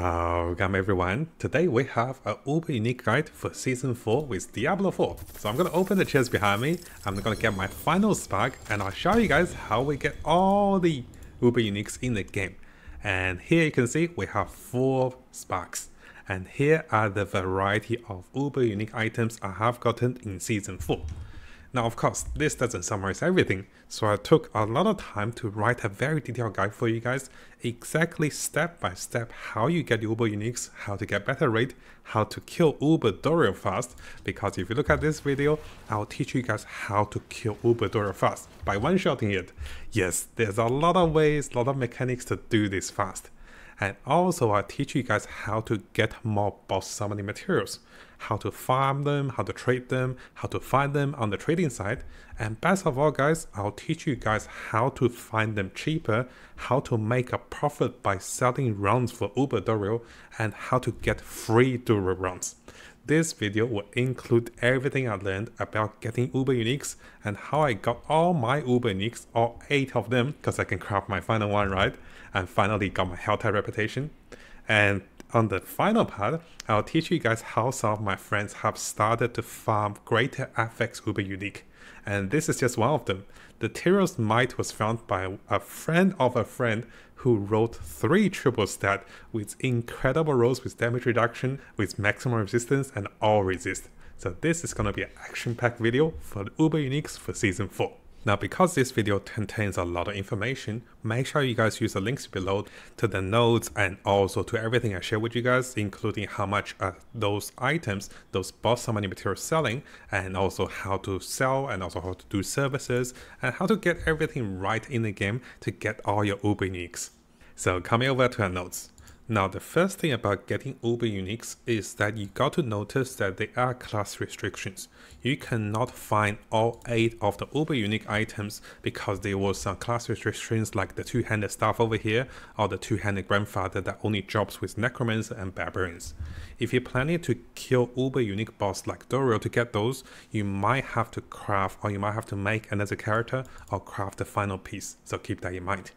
Welcome everyone, today we have a Uber Unique guide for Season 4 with Diablo 4. So I'm going to open the chest behind me, I'm going to get my final spark and I'll show you guys how we get all the Uber Uniques in the game. And here you can see we have 4 sparks. And here are the variety of Uber Unique items I have gotten in Season 4. Now of course, this doesn't summarize everything, so I took a lot of time to write a very detailed guide for you guys, exactly step by step how you get Uber Uniques, how to get better rate, how to kill Uber Duriel fast, because if you look at this video, I'll teach you guys how to kill Uber Duriel fast by one-shotting it. Yes, there's a lot of ways, a lot of mechanics to do this fast. And also I'll teach you guys how to get more boss summoning materials, how to farm them, how to trade them, how to find them on the trading side. And best of all guys, I'll teach you guys how to find them cheaper, how to make a profit by selling rounds for Uber Duriel, and how to get free Duriel rounds. This video will include everything I learned about getting Uber Uniques and how I got all my Uber Uniques, all 8 of them, because I can craft my final one, right? And finally got my Hell Tide reputation. And on the final part, I'll teach you guys how some of my friends have started to farm greater AFK Uber Unique. And this is just one of them. The Tyrael's Might was found by a friend of a friend who rolled 3 triple stat with incredible rolls with damage reduction, with maximum resistance and all resist. So this is going to be an action-packed video for the Uber Uniques for Season 4. Now because this video contains a lot of information, make sure you guys use the links below to the notes and also to everything I share with you guys, including how much are those items, those boss summoning materials selling, and also how to sell and also how to do services and how to get everything right in the game to get all your Uber Uniques. So coming over to our notes. Now the first thing about getting Uber Uniques is that you got to notice that there are class restrictions. You cannot find all 8 of the Uber Unique items because there were some class restrictions like the two-handed staff over here or the two-handed grandfather that only drops with necromancer and barbarians. If you're planning to kill Uber Unique boss like Duriel to get those, you might have to craft or you might have to make another character or craft the final piece, so keep that in mind.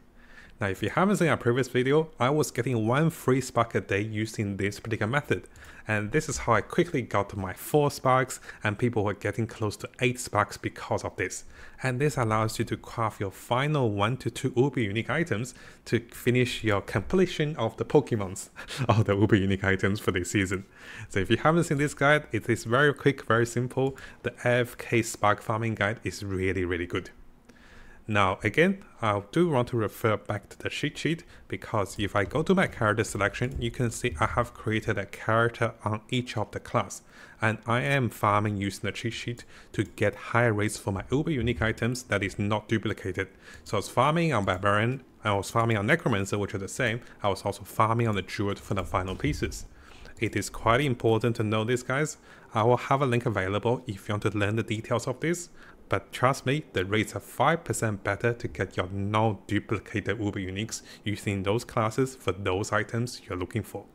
Now if you haven't seen our previous video, I was getting 1 free spark a day using this particular method. And this is how I quickly got to my 4 sparks and people were getting close to 8 sparks because of this. And this allows you to craft your final 1 to 2 Uber Unique items to finish your completion of the Pokemons, or the Uber Unique items for this season. So if you haven't seen this guide, it is very quick, very simple. The AFK Spark Farming Guide is really good. Now again, I do want to refer back to the cheat sheet because if I go to my character selection, you can see I have created a character on each of the class and I am farming using the cheat sheet to get higher rates for my Uber Unique items that is not duplicated. So I was farming on Barbarian, I was farming on Necromancer which are the same, I was also farming on the Druid for the final pieces. It is quite important to know this guys, I will have a link available if you want to learn the details of this. But trust me, the rates are 5% better to get your non-duplicated Uber Uniques using those classes for those items you're looking for.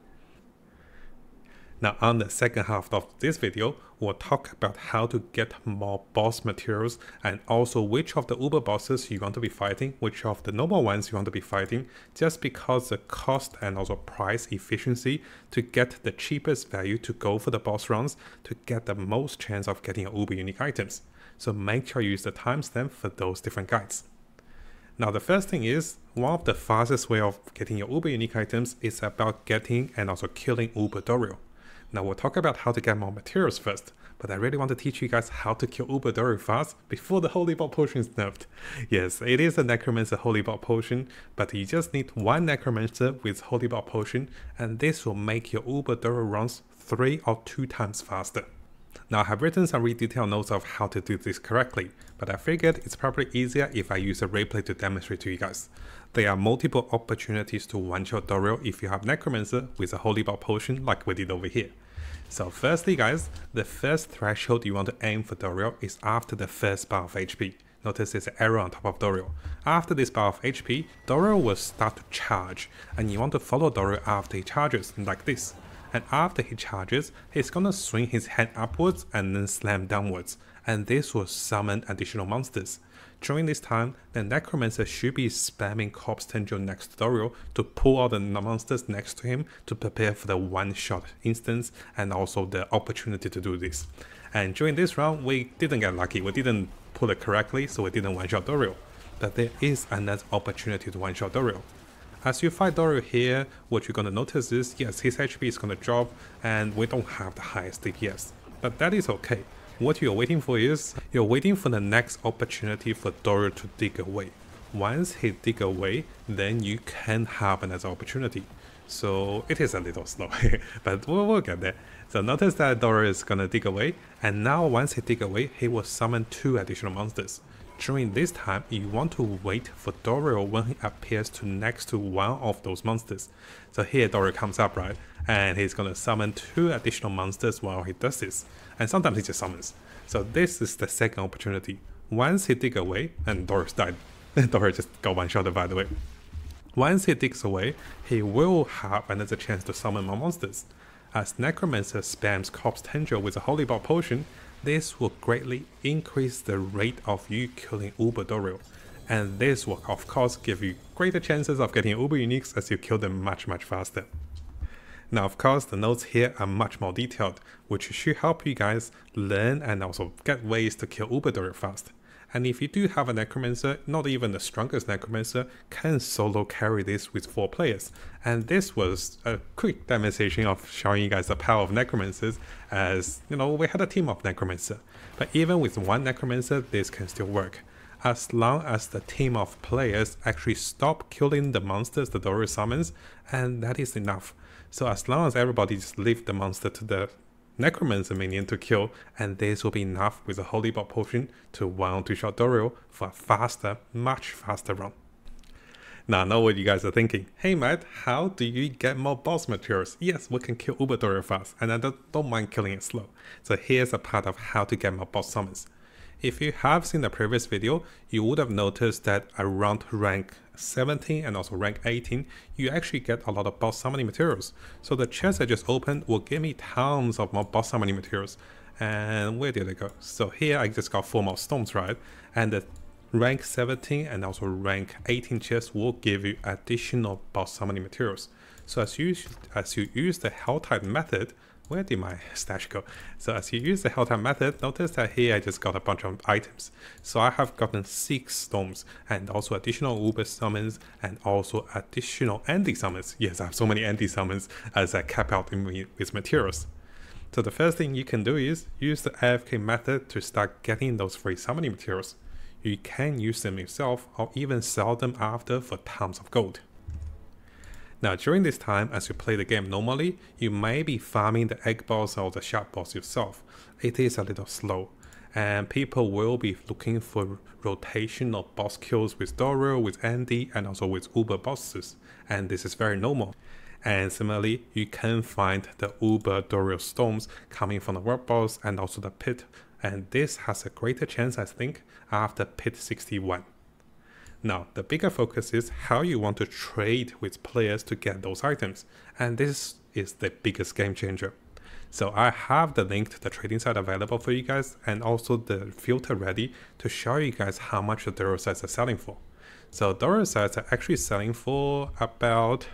Now on the second half of this video, we'll talk about how to get more boss materials and also which of the Uber bosses you want to be fighting, which of the normal ones you want to be fighting, just because the cost and also price efficiency to get the cheapest value to go for the boss rounds to get the most chance of getting your Uber Unique items. So make sure you use the timestamp for those different guides. Now the first thing is, one of the fastest way of getting your Uber Unique items is about getting and also killing Uber Duriel. Now we'll talk about how to get more materials first, but I really want to teach you guys how to kill Uber Duriel fast before the Holy Bot potion is nerfed. Yes, it is a Necromancer Holy Bot potion, but you just need 1 Necromancer with Holy Bot potion and this will make your Uber Duriel runs 3 or 2 times faster. Now I have written some really detailed notes of how to do this correctly, but I figured it's probably easier if I use a replay to demonstrate to you guys. There are multiple opportunities to one-shot Duriel if you have Necromancer with a Holy Bot potion like we did over here. So firstly guys, the first threshold you want to aim for Duriel is after the first bar of HP. Notice there's an arrow on top of Duriel. After this bar of HP, Duriel will start to charge, and you want to follow Duriel after he charges, like this. And after he charges, he's gonna swing his hand upwards and then slam downwards. and this will summon additional monsters. During this time, the Necromancer should be spamming Corpse Tendril next to Duriel to pull out the monsters next to him to prepare for the one-shot instance and also the opportunity to do this. And during this round, we didn't get lucky, we didn't pull it correctly, so we didn't one-shot Duriel. But there is another opportunity to one-shot Duriel. As you fight Duriel here, what you're gonna notice is, yes, his HP is gonna drop and we don't have the highest DPS. But that is okay. What you're waiting for is, you're waiting for the next opportunity for Duriel to dig away. Once he dig away, then you can have another opportunity. So it is a little slow, but we'll get there. So notice that Duriel is gonna dig away, and now once he dig away, he will summon two additional monsters. During this time, you want to wait for Duriel when he appears to next to one of those monsters. So here Duriel comes up, right? And he's gonna summon two additional monsters while he does this. And sometimes he just summons. So this is the second opportunity. Once he digs away, and Duriel's died. Duriel just got one-shotted, by the way. Once he digs away, he will have another chance to summon more monsters. As Necromancer spams Corpse Tendril with a Holy Bot potion, this will greatly increase the rate of you killing Uber Duriel, and this will of course give you greater chances of getting Uber Uniques as you kill them much faster. Now of course the notes here are much more detailed, which should help you guys learn and also get ways to kill Uber Duriel fast. And if you do have a Necromancer, not even the strongest Necromancer can solo carry this with 4 players. And this was a quick demonstration of showing you guys the power of Necromancers, as you know, we had a team of Necromancer. But even with one Necromancer, this can still work, as long as the team of players actually stop killing the monsters that Duriel summons, and that is enough. So as long as everybody just leave the monster to the Necromancer minion to kill, and this will be enough with a Holy Bot potion to one-shot Duriel for a faster, much faster run. Now I know what you guys are thinking. Hey Matt, how do you get more boss materials? Yes, we can kill Uber Duriel fast, and I don't mind killing it slow. So here's a part of how to get more boss summons. If you have seen the previous video, you would have noticed that around rank 17 and also rank 18, you actually get a lot of boss summoning materials. So the chest I just opened will give me tons of more boss summoning materials. And where did it go? So here I just got 4 more stones, right? And the rank 17 and also rank 18 chests will give you additional boss summoning materials. So as you use the Hell Tide method, where did my stash go? So as you use the Hell Tide method, notice that here I just got a bunch of items. So I have gotten 6 stones and also additional Uber summons and also additional Andy summons. Yes, I have so many Andy summons as I cap out with materials. So the first thing you can do is use the AFK method to start getting those free summoning materials. You can use them yourself or even sell them after for tons of gold. Now during this time, as you play the game normally, you may be farming the egg boss or the shark boss yourself. It is a little slow, and people will be looking for rotational boss kills with Duriel, with Andy, and also with Uber bosses, and this is very normal. And similarly, you can find the Uber Duriel storms coming from the world boss and also the pit, and this has a greater chance I think after pit 61. Now, the bigger focus is how you want to trade with players to get those items, and this is the biggest game changer. So I have the link to the trading site available for you guys, and also the filter ready to show you guys how much the Duriel sites are selling for. So Duriel sites are actually selling for about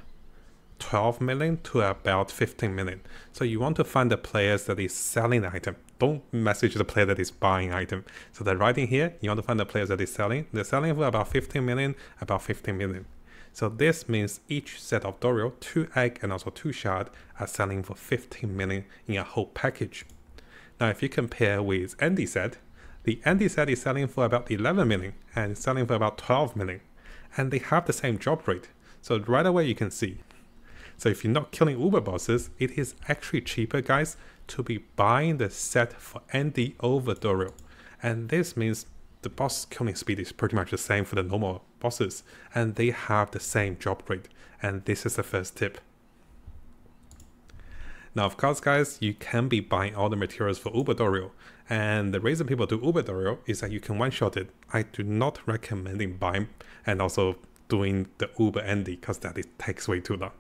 12 million to about 15 million. So you want to find the players that is selling the item. Don't message the player that is buying item. So the writing here, you want to find the players that is selling. They're selling for about 15 million, about 15 million. So this means each set of Duriel, 2 egg and also 2 shard are selling for 15 million in a whole package. Now if you compare with Andy set, the Andy set is selling for about 11 million and selling for about 12 million. And they have the same drop rate. So right away you can see. So if you're not killing Uber bosses, it is actually cheaper, guys, to be buying the set for Andy over Duriel. And this means the boss killing speed is pretty much the same for the normal bosses, and they have the same drop rate. And this is the first tip. Now, of course, guys, you can be buying all the materials for Uber Duriel. And the reason people do Uber Duriel is that you can one-shot it. I do not recommend buying and also doing the Uber Andy, because that it takes way too long.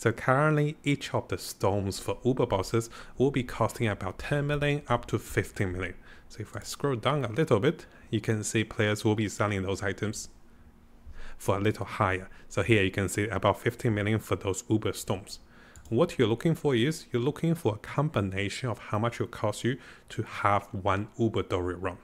So currently, each of the storms for Uber bosses will be costing about 10 million up to 15 million. So if I scroll down a little bit, you can see players will be selling those items for a little higher. So here you can see about 15 million for those Uber Storms. What you're looking for is, you're looking for a combination of how much it costs you to have one Uber Duriel run.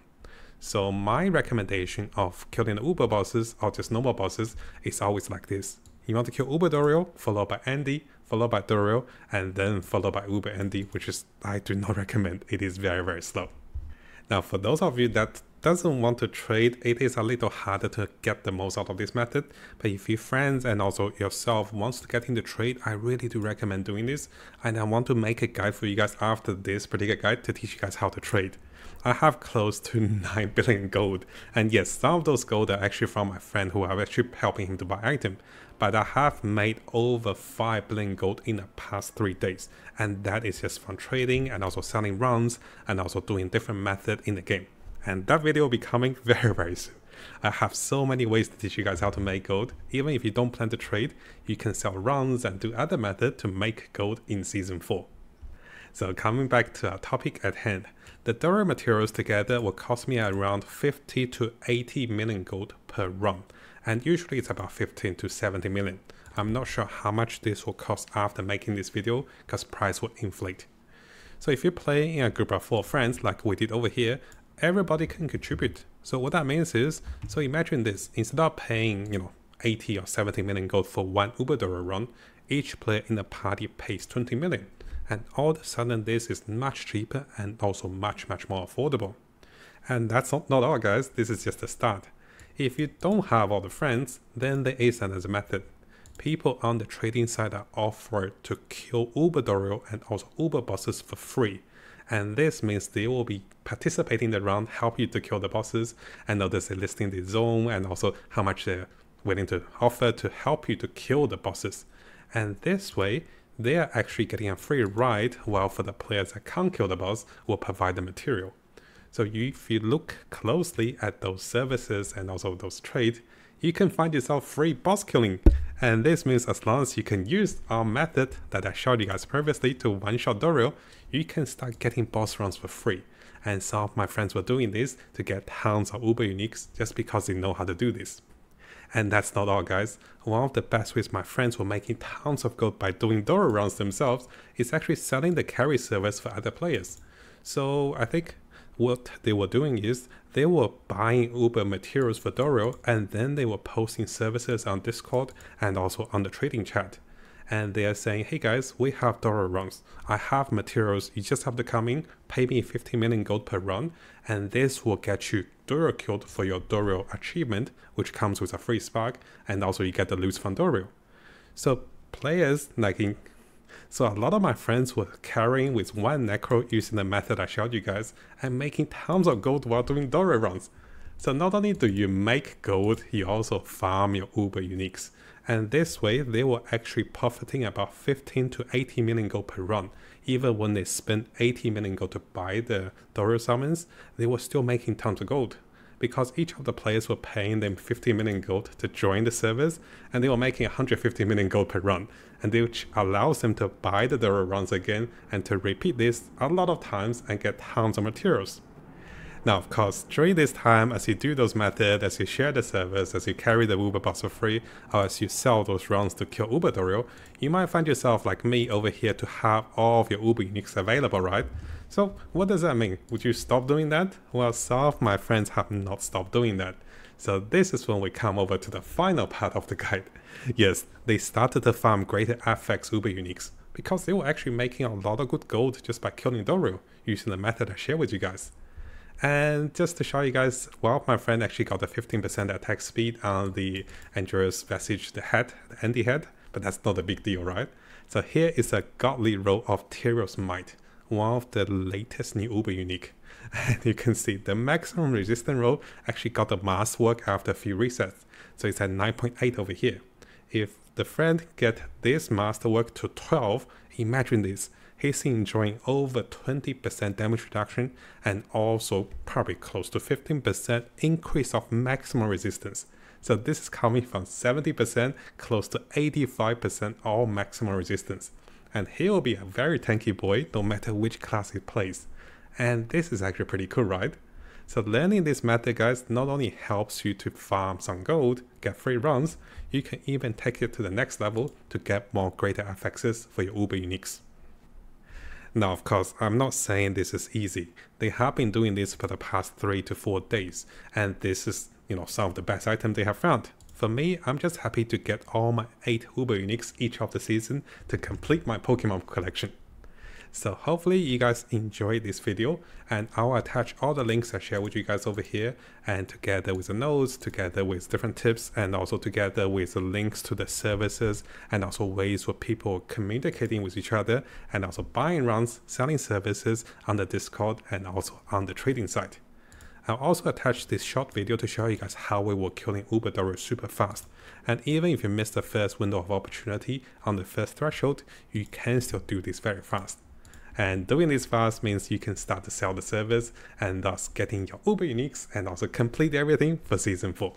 So my recommendation of killing the Uber bosses or just normal bosses is always like this. You want to kill Uber Duriel, followed by Andy, followed by Duriel, and then followed by Uber Andy, which is, I do not recommend. It is very, very slow. Now, for those of you that doesn't want to trade, it is a little harder to get the most out of this method. But if your friends and also yourself wants to get into trade, I really do recommend doing this. And I want to make a guide for you guys after this particular guide to teach you guys how to trade. I have close to 9 billion gold. And yes, some of those gold are actually from my friend who are actually helping him to buy item. But I have made over 5 billion gold in the past 3 days. And that is just from trading and also selling rounds and also doing different methods in the game. And that video will be coming very, very soon. I have so many ways to teach you guys how to make gold. Even if you don't plan to trade, you can sell rounds and do other methods to make gold in Season 4. So coming back to our topic at hand, the Duriel materials together will cost me around 50 to 80 million gold per run. And usually it's about 15 to 70 million. I'm not sure how much this will cost after making this video, because price will inflate. So if you play in a group of 4 friends like we did over here, everybody can contribute. So what that means is, so imagine this, instead of paying 80 or 70 million gold for one Uber Duriel run, each player in the party pays 20 million. And all of a sudden this is much cheaper and also much more affordable. And that's not all, guys, this is just the start. If you don't have all the friends, then there is another method. People on the trading side are offered to kill Uber Duriel and also Uber bosses for free. And this means they will be participating in the round, help you to kill the bosses, and others are listing the zone and also how much they're willing to offer to help you to kill the bosses. And this way, they are actually getting a free ride, while for the players that can't kill the boss, will provide the material. So if you look closely at those services and also those trades, you can find yourself free boss killing. And this means as long as you can use our method that I showed you guys previously to one-shot Duriel, you can start getting boss runs for free. And some of my friends were doing this to get tons of Uber Uniques just because they know how to do this. And that's not all, guys. One of the best ways my friends were making tons of gold by doing Duriel rounds themselves is actually selling the carry service for other players. So I think what they were doing is they were buying Uber materials for Duriel, and then they were posting services on Discord and also on the trading chat. And they are saying, hey guys, we have Duriel runs. I have materials. You just have to come in, pay me 15 million gold per run, and this will get you Duriel killed for your Duriel achievement, which comes with a free spark, and also you get the loot from Duriel. So a lot of my friends were carrying with one necro using the method I showed you guys and making tons of gold while doing Duriel runs. So not only do you make gold, you also farm your Uber Uniques. And this way they were actually profiting about 15 to 80 million gold per run. Even when they spent 80 million gold to buy the Duriel summons, they were still making tons of gold, because each of the players were paying them 50 million gold to join the service, and they were making 150 million gold per run, and which allows them to buy the Duriel runs again and to repeat this a lot of times and get tons of materials. Now of course, during this time, as you do those methods, as you share the service, as you carry the Uber boss for free, or as you sell those rounds to kill Uber Duriel, you might find yourself like me over here to have all of your Uber Uniques available, right? So what does that mean? Would you stop doing that? Well, some of my friends have not stopped doing that. So this is when we come over to the final part of the guide. Yes, they started to farm greater AFK Uber Uniques, because they were actually making a lot of good gold just by killing Duriel using the method I shared with you guys. And just to show you guys, well, my friend actually got a 15% attack speed on the Andariel's Visage, the head, the Andy head, but that's not a big deal, right? So here is a godly roll of Tyrael's Might, one of the latest new Uber Unique, and you can see the maximum resistance roll actually got the mass work after a few resets, so it's at 9.8 over here. If the friend get this masterwork to 12, imagine this, he's enjoying over 20% damage reduction and also probably close to 15% increase of maximum resistance. So this is coming from 70% close to 85% all maximum resistance. And he'll be a very tanky boy no matter which class he plays. And this is actually pretty cool, right? So learning this method, guys, not only helps you to farm some gold, get free runs, you can even take it to the next level to get more greater FXs for your Uber Uniques. Now, of course, I'm not saying this is easy. They have been doing this for the past 3 to 4 days, and this is, you know, some of the best items they have found. For me, I'm just happy to get all my 8 Uber Uniques each of the season to complete my Pokemon collection. So hopefully you guys enjoyed this video, and I'll attach all the links I share with you guys over here, and together with the notes, together with different tips, and also together with the links to the services, and also ways for people communicating with each other, and also buying runs, selling services on the Discord, and also on the trading site. I'll also attach this short video to show you guys how we were killing Uber Duriel super fast. And even if you missed the first window of opportunity on the first threshold, you can still do this very fast. And doing this fast means you can start to sell the service and thus getting your Uber Uniques and also complete everything for season 4.